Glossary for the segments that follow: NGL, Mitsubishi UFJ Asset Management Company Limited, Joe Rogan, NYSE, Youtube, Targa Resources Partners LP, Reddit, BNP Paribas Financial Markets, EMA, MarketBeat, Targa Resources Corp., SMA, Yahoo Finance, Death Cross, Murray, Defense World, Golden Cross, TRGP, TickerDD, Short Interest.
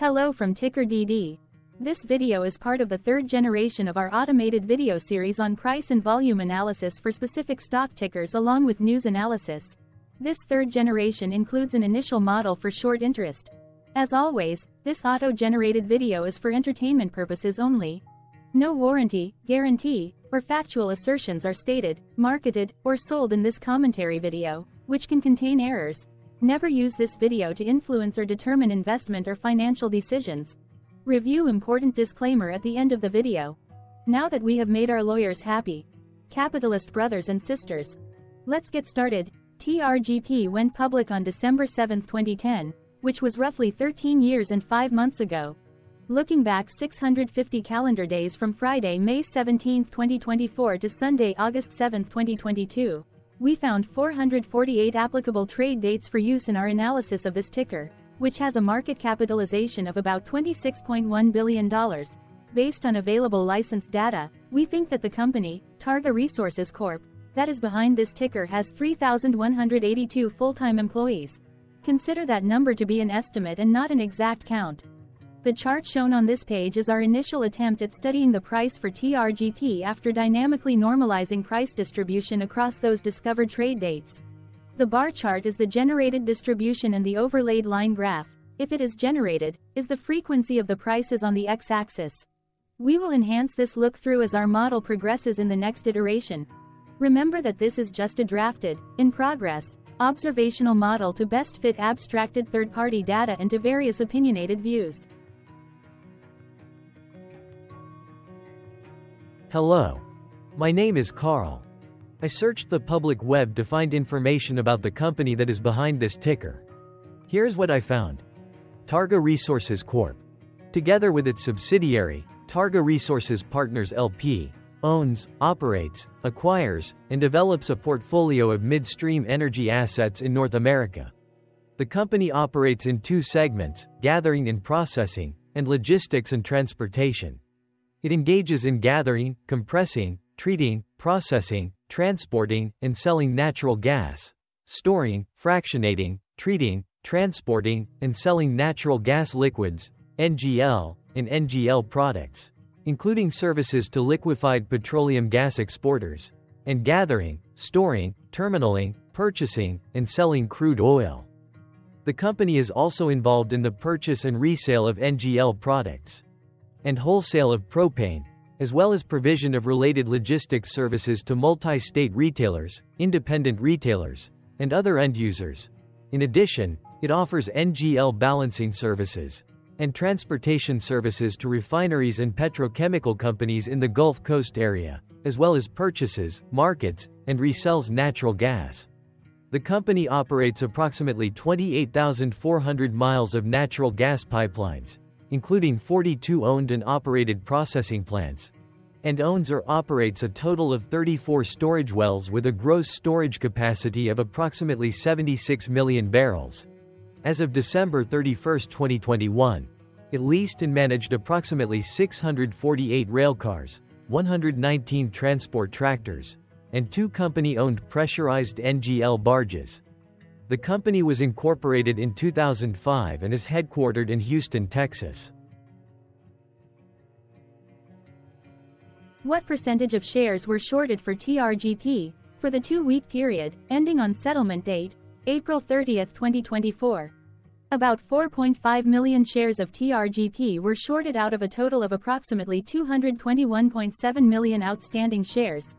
Hello from TickerDD. This video is part of the third generation of our automated video series on price and volume analysis for specific stock tickers along with news analysis. This third generation includes an initial model for short interest. As always, this auto-generated video is for entertainment purposes only. No warranty, guarantee, or factual assertions are stated, marketed, or sold in this commentary video, which can contain errors. Never use this video to influence or determine investment or financial decisions. Review important disclaimer at the end of the video. Now that we have made our lawyers happy, capitalist brothers and sisters, let's get started. TRGP went public on December 7, 2010, which was roughly 13 years and 5 months ago. Looking back 650 calendar days from Friday, May 17, 2024 to Sunday, August 7, 2022. We found 448 applicable trade dates for use in our analysis of this ticker, which has a market capitalization of about $26.1 billion. Based on available licensed data, we think that the company, Targa Resources Corp., that is behind this ticker has 3,182 full-time employees. Consider that number to be an estimate and not an exact count. The chart shown on this page is our initial attempt at studying the price for TRGP after dynamically normalizing price distribution across those discovered trade dates. The bar chart is the generated distribution and the overlaid line graph, if it is generated, is the frequency of the prices on the x-axis. We will enhance this look-through as our model progresses in the next iteration. Remember that this is just a drafted, in progress, observational model to best fit abstracted third-party data into various opinionated views. Hello. My name is Carl. I searched the public web to find information about the company that is behind this ticker. Here's what I found. Targa Resources Corp., together with its subsidiary, Targa Resources Partners LP, owns, operates, acquires, and develops a portfolio of midstream energy assets in North America. The company operates in two segments, gathering and processing, and logistics and transportation. It engages in gathering, compressing, treating, processing, transporting, and selling natural gas, storing, fractionating, treating, transporting, and selling natural gas liquids, NGL, and NGL products, including services to liquefied petroleum gas exporters, and gathering, storing, terminaling, purchasing, and selling crude oil. The company is also involved in the purchase and resale of NGL products, and wholesale of propane, as well as provision of related logistics services to multi-state retailers, independent retailers, and other end users. In addition, it offers NGL balancing services and transportation services to refineries and petrochemical companies in the Gulf Coast area, as well as purchases, markets, and resells natural gas. The company operates approximately 28,400 miles of natural gas pipelines, including 42 owned and operated processing plants, and owns or operates a total of 34 storage wells with a gross storage capacity of approximately 76 million barrels. As of December 31, 2021, it leased and managed approximately 648 railcars, 119 transport tractors, and 2 company-owned pressurized NGL barges. The company was incorporated in 2005 and is headquartered in Houston, Texas. What percentage of shares were shorted for TRGP for the 2-week period ending on settlement date, April 30, 2024? About 4.5 million shares of TRGP were shorted out of a total of approximately 221.7 million outstanding shares.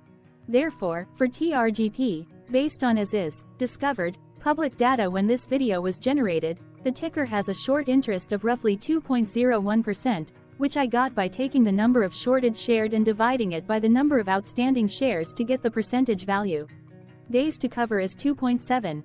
Therefore, for TRGP, based on as-is, discovered, public data when this video was generated, the ticker has a short interest of roughly 2.01%, which I got by taking the number of shorted shares and dividing it by the number of outstanding shares to get the percentage value. Days to cover is 2.7.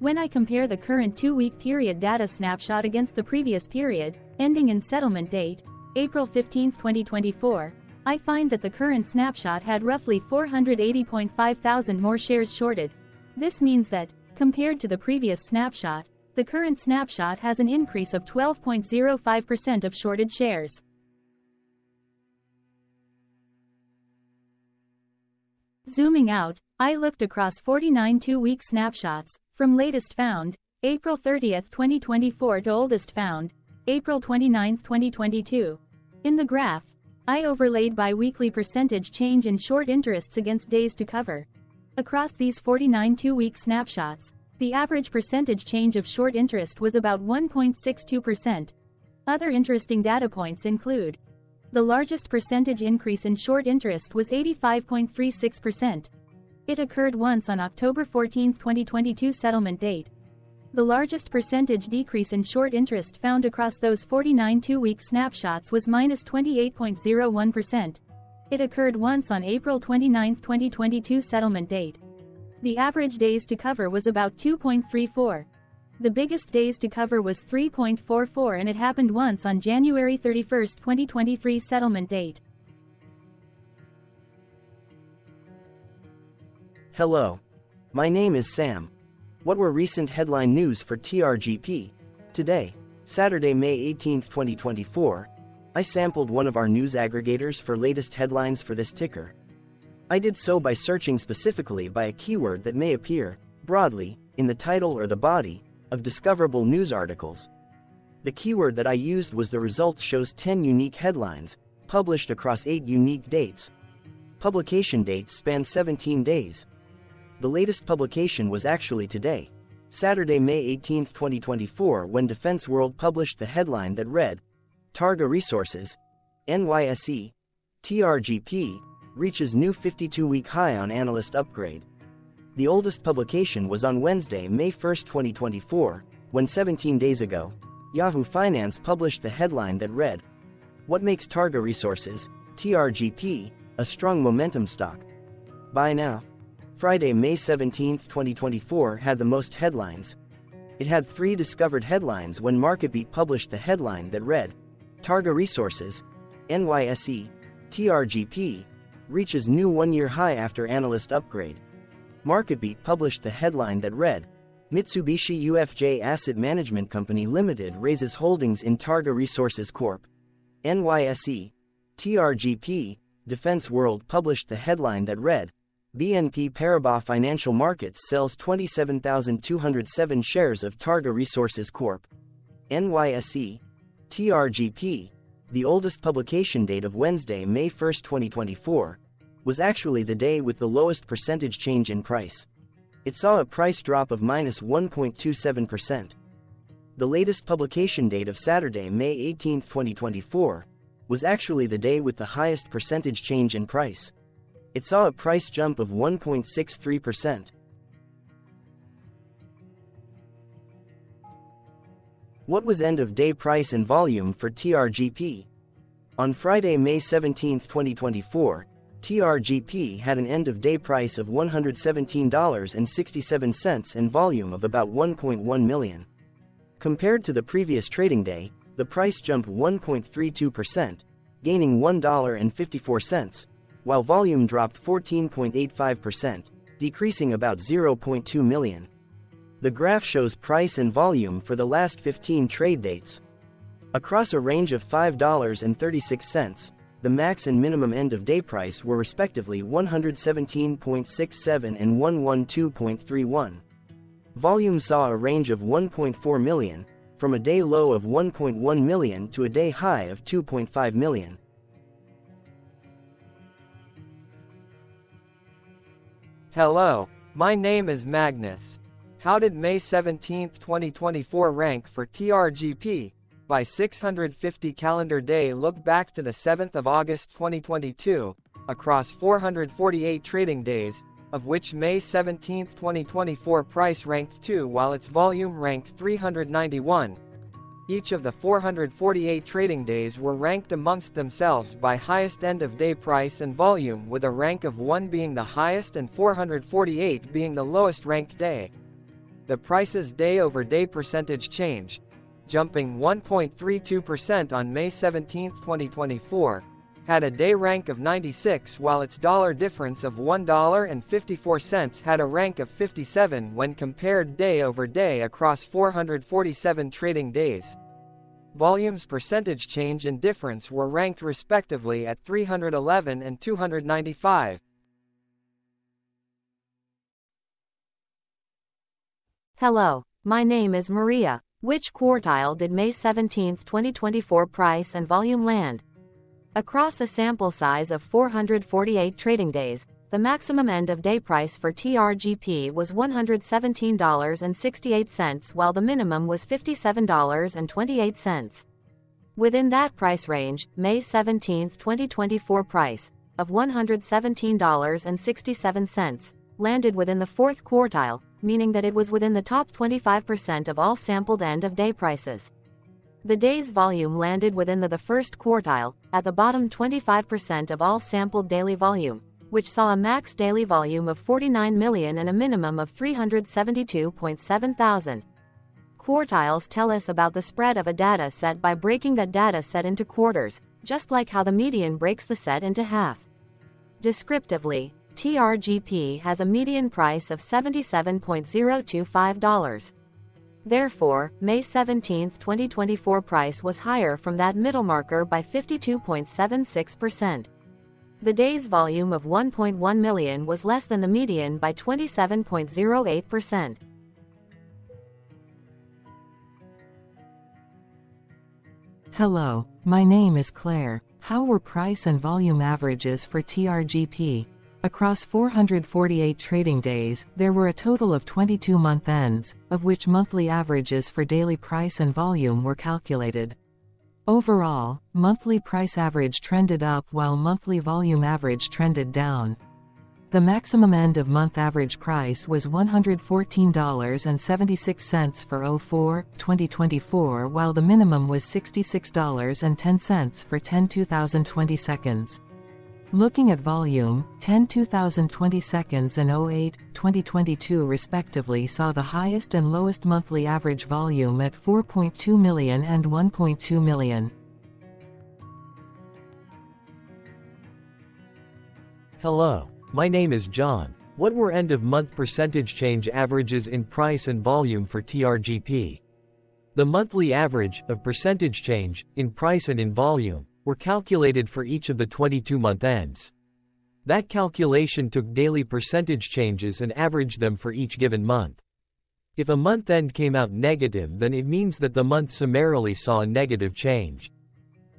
When I compare the current 2-week period data snapshot against the previous period, ending in settlement date, April 15, 2024, I find that the current snapshot had roughly 480.5 thousand more shares shorted. This means that, compared to the previous snapshot, the current snapshot has an increase of 12.05% of shorted shares. Zooming out, I looked across 49 2-week snapshots, from latest found, April 30, 2024 to oldest found, April 29, 2022. In the graph, I overlaid bi-weekly percentage change in short interests against days to cover. Across these 49 two-week snapshots, the average percentage change of short interest was about 1.62%. Other interesting data points include: the largest percentage increase in short interest was 85.36%. It occurred once on October 14, 2022 settlement date. The largest percentage decrease in short interest found across those 49 two-week snapshots was -28.01%. It occurred once on April 29, 2022 settlement date. The average days to cover was about 2.34. The biggest days to cover was 3.44, and it happened once on January 31, 2023 settlement date. Hello. My name is Sam. What were recent headline news for TRGP? Today, Saturday, May 18, 2024, I sampled one of our news aggregators for latest headlines for this ticker. I did so by searching specifically by a keyword that may appear, broadly, in the title or the body of discoverable news articles. The keyword that I used was the results shows 10 unique headlines, published across 8 unique dates. Publication dates span 17 days. The latest publication was actually today, Saturday, May 18, 2024, when Defense World published the headline that read, Targa Resources, NYSE, TRGP, reaches new 52-week high on analyst upgrade. The oldest publication was on Wednesday, May 1, 2024, when 17 days ago, Yahoo Finance published the headline that read, What makes Targa Resources, TRGP, a strong momentum stock? By now, Friday, May 17, 2024 had the most headlines. It had 3 discovered headlines when MarketBeat published the headline that read, Targa Resources, NYSE, TRGP, reaches new 1-year high after analyst upgrade. MarketBeat published the headline that read, Mitsubishi UFJ Asset Management Company Limited raises holdings in Targa Resources Corp. NYSE, TRGP. Defense World published the headline that read, BNP Paribas Financial Markets sells 27,207 shares of Targa Resources Corp. NYSE, TRGP. The oldest publication date of Wednesday, May 1, 2024, was actually the day with the lowest percentage change in price. It saw a price drop of -1.27%. The latest publication date of Saturday, May 18, 2024, was actually the day with the highest percentage change in price. It saw a price jump of 1.63%. What was end-of-day price and volume for TRGP? On Friday, May 17, 2024, TRGP had an end-of-day price of $117.67 and volume of about 1.1 million. Compared to the previous trading day, the price jumped 1.32%, gaining $1.54, while volume dropped 14.85%, decreasing about 0.2 million. The graph shows price and volume for the last 15 trade dates. Across a range of $5.36, the max and minimum end-of-day price were respectively 117.67 and 112.31. Volume saw a range of 1.4 million, from a day low of 1.1 million to a day high of 2.5 million. Hello, my name is Magnus. How did May 17, 2024 rank for TRGP? By 650 calendar day look back to the 7th of August 2022, across 448 trading days, of which May 17, 2024 price ranked 2 while its volume ranked 391. Each of the 448 trading days were ranked amongst themselves by highest end-of-day price and volume, with a rank of 1 being the highest and 448 being the lowest ranked day. The price's day-over-day percentage change, jumping 1.32% on May 17, 2024, had a day rank of 96 while its dollar difference of $1.54 had a rank of 57 when compared day over day across 447 trading days. Volumes percentage change and difference were ranked respectively at 311 and 295. Hello, my name is Maria. Which quartile did May 17, 2024 price and volume land? Across a sample size of 448 trading days, the maximum end-of-day price for TRGP was $117.68 while the minimum was $57.28. Within that price range, May 17, 2024 price of $117.67 landed within the fourth quartile, meaning that it was within the top 25% of all sampled end-of-day prices. The day's volume landed within the first quartile, at the bottom 25% of all sampled daily volume, which saw a max daily volume of 49 million and a minimum of 372.7 thousand. Quartiles tell us about the spread of a data set by breaking that data set into quarters, just like how the median breaks the set into half. Descriptively, TRGP has a median price of $77.025. Therefore, May 17, 2024 price was higher from that middle marker by 52.76%. The day's volume of 1.1 million was less than the median by 27.08%. Hello, my name is Claire. How were price and volume averages for TRGP? Across 448 trading days, there were a total of 22 month ends, of which monthly averages for daily price and volume were calculated. Overall, monthly price average trended up while monthly volume average trended down. The maximum end-of-month average price was $114.76 for 04/2024 while the minimum was $66.10 for 10/2022. Looking at volume, 10/2022 and 08/2022 respectively saw the highest and lowest monthly average volume at 4.2 million and 1.2 million. Hello, my name is John. What were end-of-month percentage change averages in price and volume for TRGP? The monthly average of percentage change in price and in volume were calculated for each of the 22-month ends. That calculation took daily percentage changes and averaged them for each given month. If a month end came out negative, then it means that the month summarily saw a negative change.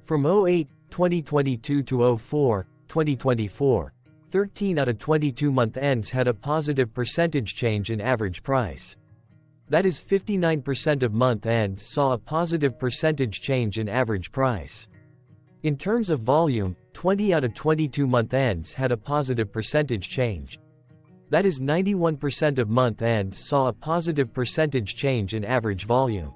From 08/2022 to 04/2024, 13 out of 22 month ends had a positive percentage change in average price. That is 59% of month ends saw a positive percentage change in average price. In terms of volume, 20 out of 22 month ends had a positive percentage change. That is 91% of month ends saw a positive percentage change in average volume.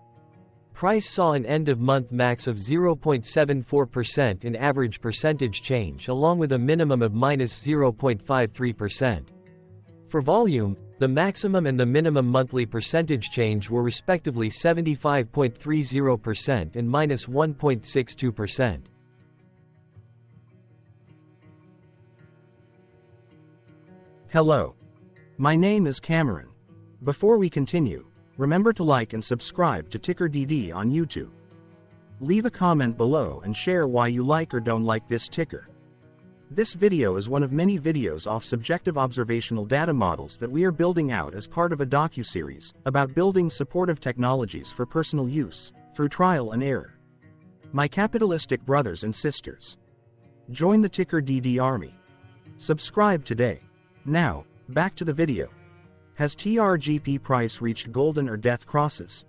Price saw an end-of-month max of 0.74% in average percentage change along with a minimum of -0.53%. For volume, the maximum and the minimum monthly percentage change were respectively 75.30% and -1.62%. Hello. My name is Cameron. Before we continue, remember to like and subscribe to TickerDD on YouTube. Leave a comment below and share why you like or don't like this ticker. This video is one of many videos off subjective observational data models that we are building out as part of a docuseries about building supportive technologies for personal use, through trial and error. My capitalistic brothers and sisters, join the TickerDD army. Subscribe today. Now, back to the video. Has TRGP price reached golden or death crosses?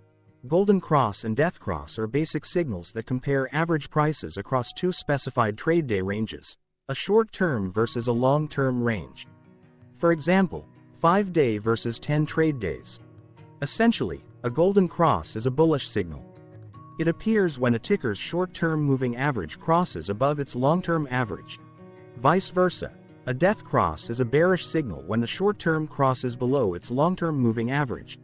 Golden cross and death cross are basic signals that compare average prices across two specified trade day ranges, a short-term versus a long-term range. For example, 5-day versus 10 trade days. Essentially, a golden cross is a bullish signal. It appears when a ticker's short-term moving average crosses above its long-term average. Vice versa. A death cross is a bearish signal when the short-term crosses below its long-term moving average.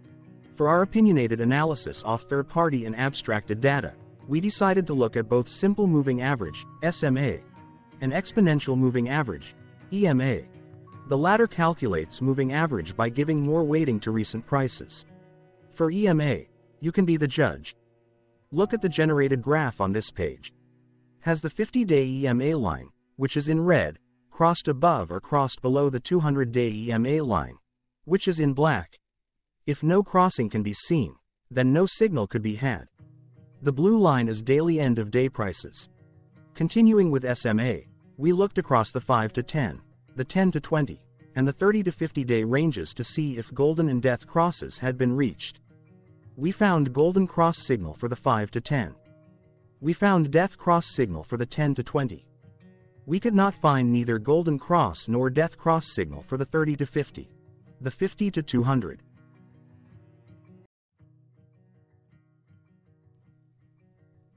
For our opinionated analysis off third-party and abstracted data, we decided to look at both simple moving average, SMA, and exponential moving average, EMA. The latter calculates moving average by giving more weighting to recent prices. For EMA, you can be the judge. Look at the generated graph on this page. Has the 50-day EMA line, which is in red, crossed above or crossed below the 200-day EMA line, which is in black? If no crossing can be seen, then no signal could be had. The blue line is daily end-of-day prices. Continuing with SMA, we looked across the 5 to 10, the 10 to 20, and the 30 to 50-day ranges to see if golden and death crosses had been reached. We found golden cross signal for the 5 to 10. We found death cross signal for the 10 to 20. We could not find neither golden cross nor death cross signal for the 30 to 50, the 50 to 200.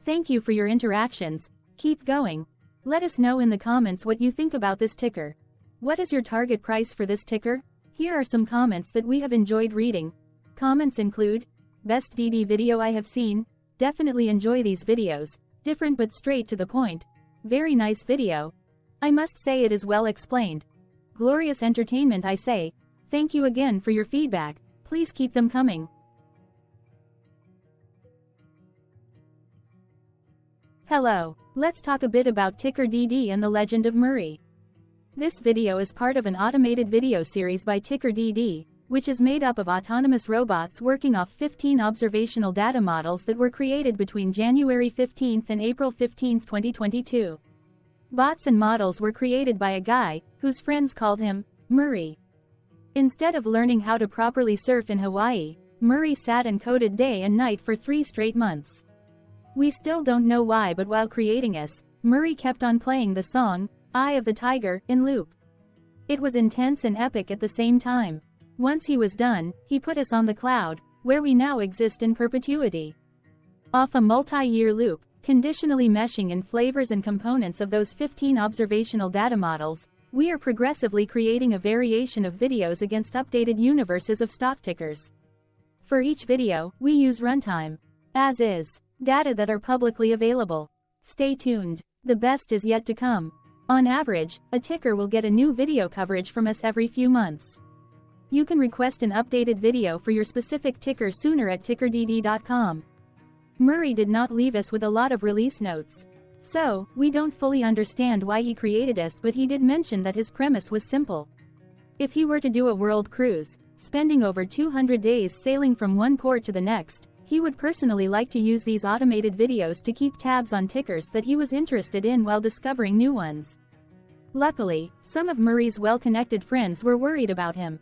Thank you for your interactions. Keep going. Let us know in the comments what you think about this ticker. What is your target price for this ticker? Here are some comments that we have enjoyed reading. Comments include, best DD video I have seen, definitely enjoy these videos, different but straight to the point, very nice video. I must say it is well explained. Glorious entertainment I say. Thank you again for your feedback, please keep them coming. Hello, let's talk a bit about TickerDD and the Legend of Murray. This video is part of an automated video series by TickerDD, which is made up of autonomous robots working off 15 observational data models that were created between January 15 and April 15, 2022. Bots and models were created by a guy, whose friends called him, Murray. Instead of learning how to properly surf in Hawaii, Murray sat and coded day and night for 3 straight months. We still don't know why, but while creating us, Murray kept on playing the song, Eye of the Tiger, in loop. It was intense and epic at the same time. Once he was done, he put us on the cloud, where we now exist in perpetuity. Off a multi-year loop, conditionally meshing in flavors and components of those 15 observational data models, we are progressively creating a variation of videos against updated universes of stock tickers. For each video, we use runtime, as is, data that are publicly available. Stay tuned, the best is yet to come. On average, a ticker will get a new video coverage from us every few months. You can request an updated video for your specific ticker sooner at TickerDD.com. Murray did not leave us with a lot of release notes. So, we don't fully understand why he created us, but he did mention that his premise was simple. If he were to do a world cruise, spending over 200 days sailing from one port to the next, he would personally like to use these automated videos to keep tabs on tickers that he was interested in while discovering new ones. Luckily, some of Murray's well-connected friends were worried about him.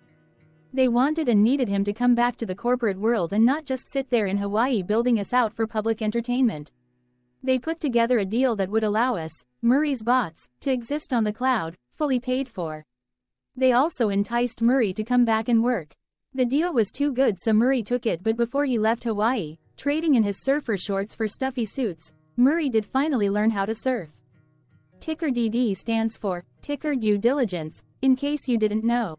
They wanted and needed him to come back to the corporate world and not just sit there in Hawaii building us out for public entertainment. They put together a deal that would allow us, Murray's bots, to exist on the cloud, fully paid for. They also enticed Murray to come back and work. The deal was too good, so Murray took it, but before he left Hawaii, trading in his surfer shorts for stuffy suits, Murray did finally learn how to surf. TickerDD stands for Ticker Due Diligence, in case you didn't know.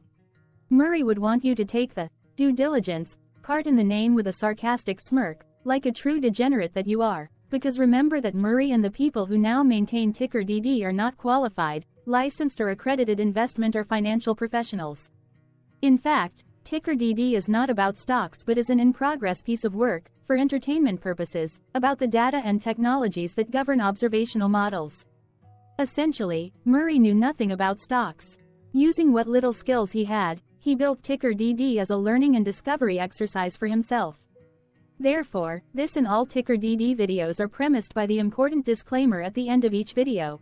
Murray would want you to take the due diligence part in the name with a sarcastic smirk, like a true degenerate that you are, because remember that Murray and the people who now maintain TickerDD are not qualified, licensed or accredited investment or financial professionals. In fact, TickerDD is not about stocks but is an in-progress piece of work, for entertainment purposes, about the data and technologies that govern observational models. Essentially, Murray knew nothing about stocks. Using what little skills he had, he built TickerDD as a learning and discovery exercise for himself. Therefore, this and all TickerDD videos are premised by the important disclaimer at the end of each video.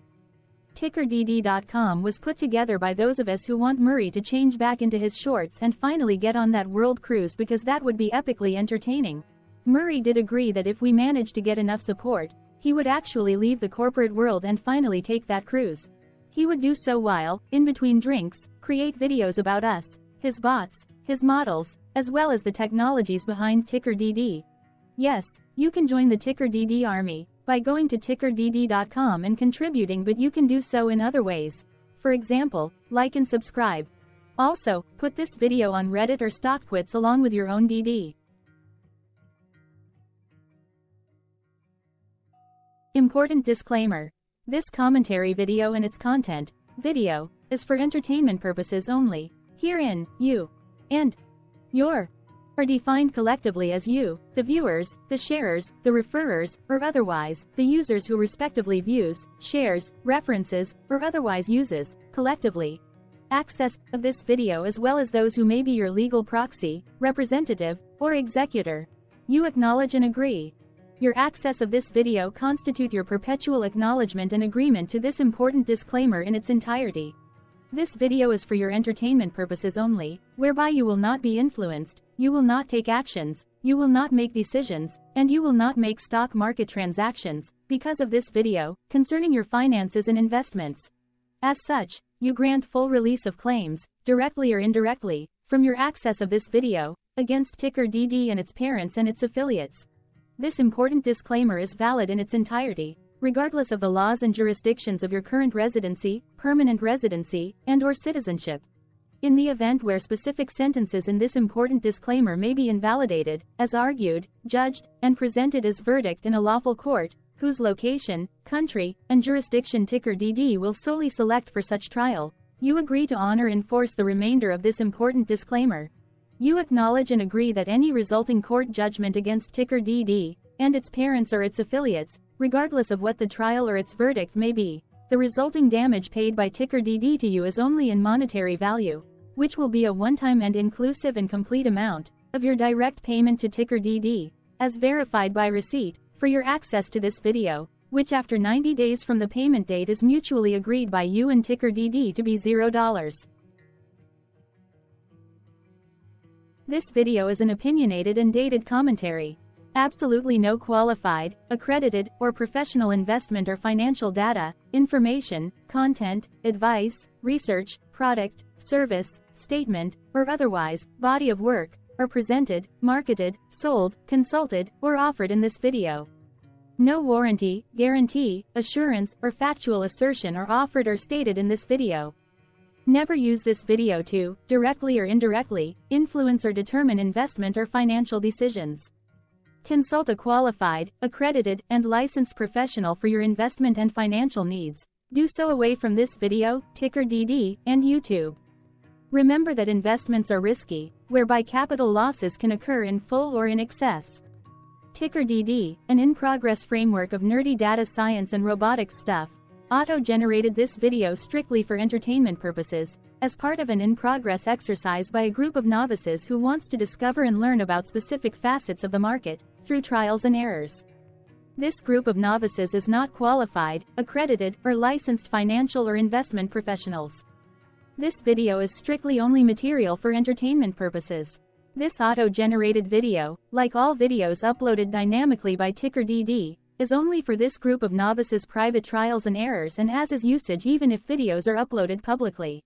TickerDD.com was put together by those of us who want Murray to change back into his shorts and finally get on that world cruise, because that would be epically entertaining. Murray did agree that if we managed to get enough support, he would actually leave the corporate world and finally take that cruise. He would do so while, in between drinks, create videos about us, his bots, his models, as well as the technologies behind TickerDD. Yes, you can join the TickerDD army by going to TickerDD.com and contributing, but you can do so in other ways. For example, like and subscribe. Also, put this video on Reddit or StockTwits along with your own DD. Important disclaimer. This commentary video and its content, video, is for entertainment purposes only. Herein, you and your are defined collectively as you, the viewers, the sharers, the referrers, or otherwise, the users who respectively views, shares, references, or otherwise uses, collectively, access of this video, as well as those who may be your legal proxy, representative, or executor. You acknowledge and agree. Your access of this video constitute your perpetual acknowledgement and agreement to this important disclaimer in its entirety. This video is for your entertainment purposes only, whereby you will not be influenced, you will not take actions, you will not make decisions, and you will not make stock market transactions, because of this video, concerning your finances and investments. As such, you grant full release of claims, directly or indirectly, from your access of this video, against TickerDD and its parents and its affiliates. This important disclaimer is valid in its entirety, regardless of the laws and jurisdictions of your current residency, permanent residency, and/or citizenship. In the event where specific sentences in this important disclaimer may be invalidated, as argued, judged, and presented as verdict in a lawful court, whose location, country, and jurisdiction TickerDD will solely select for such trial, you agree to honor and enforce the remainder of this important disclaimer. You acknowledge and agree that any resulting court judgment against TickerDD, and its parents or its affiliates, regardless of what the trial or its verdict may be, the resulting damage paid by TickerDD to you is only in monetary value, which will be a one-time and inclusive and complete amount, of your direct payment to TickerDD, as verified by receipt, for your access to this video, which after 90 days from the payment date is mutually agreed by you and TickerDD to be $0. This video is an opinionated and dated commentary. Absolutely no qualified, accredited, or professional investment or financial data, information, content, advice, research, product, service, statement, or otherwise, body of work, are presented, marketed, sold, consulted, or offered in this video. No warranty, guarantee, assurance, or factual assertion are offered or stated in this video. Never use this video to, directly or indirectly, influence or determine investment or financial decisions. Consult a qualified, accredited, and licensed professional for your investment and financial needs. Do so away from this video, TickerDD, and YouTube. Remember that investments are risky, whereby capital losses can occur in full or in excess. TickerDD, an in-progress framework of nerdy data science and robotics stuff, auto-generated this video strictly for entertainment purposes, as part of an in-progress exercise by a group of novices who wants to discover and learn about specific facets of the market, through trials and errors. This group of novices is not qualified, accredited, or licensed financial or investment professionals. This video is strictly only material for entertainment purposes. This auto-generated video, like all videos uploaded dynamically by TickerDD, is only for this group of novices' private trials and errors and as is usage even if videos are uploaded publicly.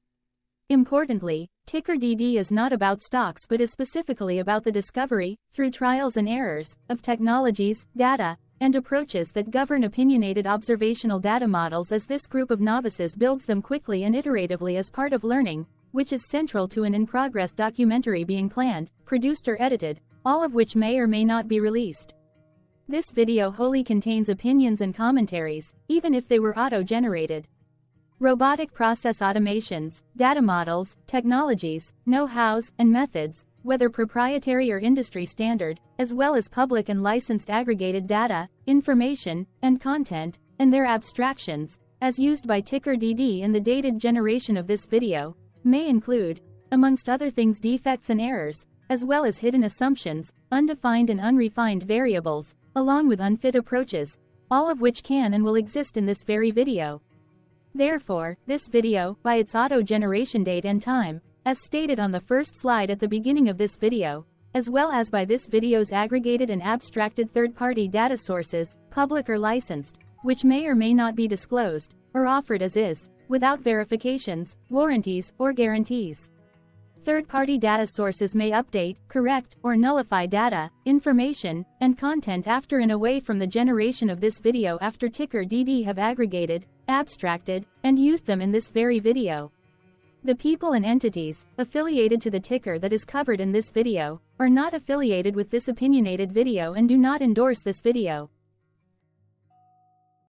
Importantly, TickerDD is not about stocks but is specifically about the discovery, through trials and errors, of technologies, data, and approaches that govern opinionated observational data models as this group of novices builds them quickly and iteratively as part of learning, which is central to an in-progress documentary being planned, produced or edited, all of which may or may not be released. This video wholly contains opinions and commentaries, even if they were auto-generated. Robotic process automations, data models, technologies, know-hows, and methods, whether proprietary or industry standard, as well as public and licensed aggregated data, information, and content, and their abstractions, as used by TickerDD in the dated generation of this video, may include, amongst other things, defects and errors, as well as hidden assumptions, undefined and unrefined variables, along with unfit approaches, all of which can and will exist in this very video. Therefore, this video, by its auto-generation date and time, as stated on the first slide at the beginning of this video, as well as by this video's aggregated and abstracted third-party data sources, public or licensed, which may or may not be disclosed, or offered as is, without verifications, warranties, or guarantees. Third-party data sources may update, correct, or nullify data, information, and content after and away from the generation of this video after TickerDD have aggregated, abstracted, and used them in this very video. The people and entities, affiliated to the ticker that is covered in this video, are not affiliated with this opinionated video and do not endorse this video.